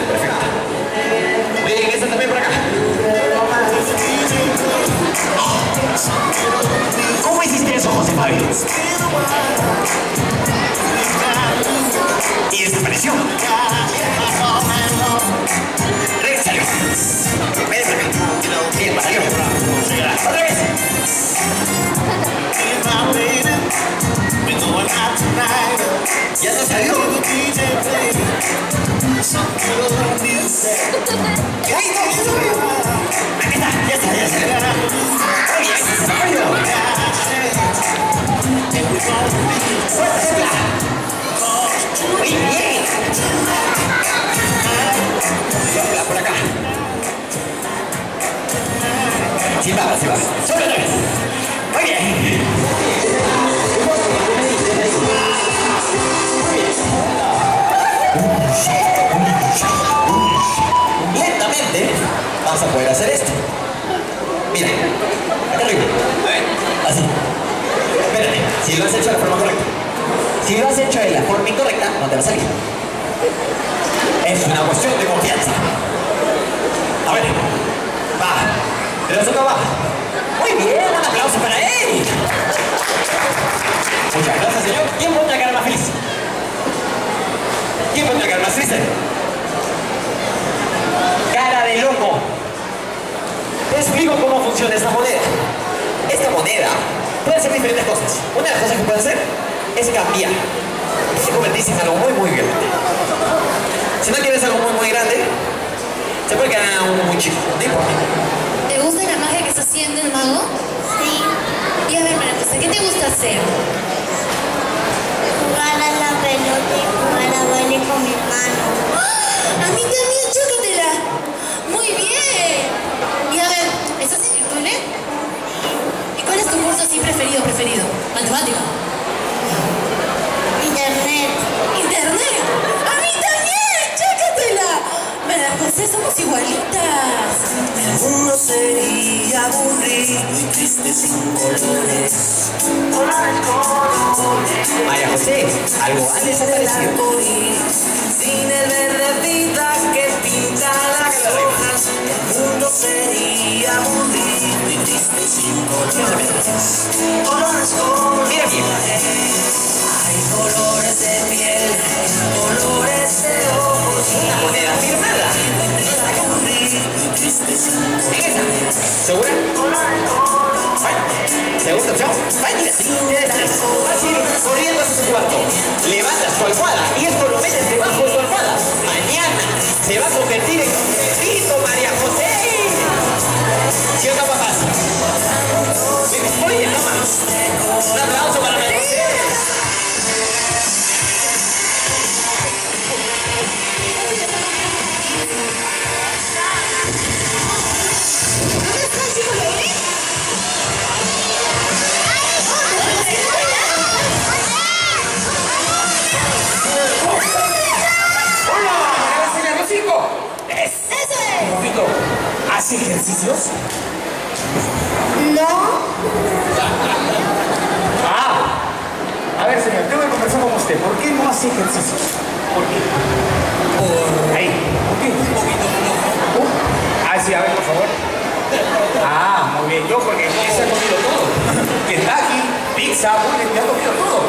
perfecto. Oye, esta también por acá. ¿Cómo hiciste eso, José Fabio? Y desapareció. Regresalió. Ven acá. Bien, salió. Otra vez. Ya no salió. Sí, va, sí, va. Solo otra vez. Muy bien. Lentamente vas a poder hacer esto. Mira. Acá arriba. A ver. Así. Espérate. Si lo has hecho de la forma correcta. Si lo has hecho de la forma incorrecta, no te va a salir. Es una cuestión de confianza. A ver. Va. Pero eso no va. Muy bien, un aplauso para él. Muchas gracias, señor. ¿Quién pondrá cara más feliz? ¿Quién pondrá cara más triste? Cara de loco. Te explico cómo funciona esta moneda. Esta moneda puede hacer diferentes cosas. Una de las cosas que puede hacer es cambiar. Se convertirse en algo muy, muy grande. Si no quieres algo muy, muy grande, se puede quedar algo muy chico. No importa. ¿Te gusta la magia que está haciendo el mago? Sí. Y a ver, María, ¿qué te gusta hacer? Jugar a la pelota y jugar a baile con mi hermano. ¡Ah! ¡A mí también, chócatela! ¡Muy bien! Y a ver, ¿estás en el cole? ¿Y cuál es tu curso así preferido? ¿Matemática? ¿Internet? ¡A mí también, chócatela! María José, somos igualitas. Uno sería aburrido y triste sin colores. María José, algo ha desaparecido. Sin el verde vida que pinta las hojas. El mundo sería aburrido y triste sin colores. Mira bien. Hay colores de piel, colores de ojos. Una moneda firmada. ¿Segura? Segunda opción. Corriendo hacia su cuarto. Levantas tu almohada y esto lo metes debajo de tu almohada. Mañana se va a convertir en un besito, María José. ¿Sí o no, papás? Muy bien, toma. Un aplauso para María José. ¿Hace ejercicios? No. Ah, a ver, señor, tengo que conversar con usted. ¿Por qué no hace ejercicios? ¿Por qué? Por ahí. ¿Por qué? Un poquito flojo. Ah, sí, a ver, por favor. Ah, muy bien. Yo porque se ha comido todo. Kentucky, pizza, porque me ha comido todo.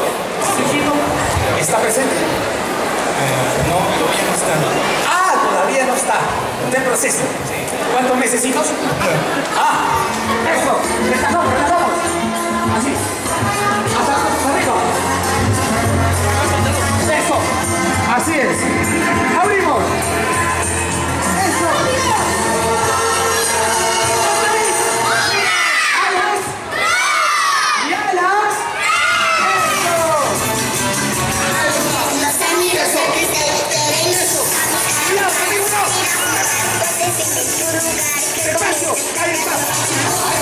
¿Está presente? No, todavía no está. Ah, todavía no está. Está en proceso. Sí. ¿Cuántos mesecitos? ¡Ah! ¡Eso! ¡Descansamos! ¡Así! ¡Hasta arriba! ¡Eso! ¡Así es! ¡Abrimos! ¡Eso! ¡Alas! ¡Y alas! ¡Eso! ¡Los amigos aquí se los terrenos! ¡Mira, amigos! Hay espacio, hay espacio.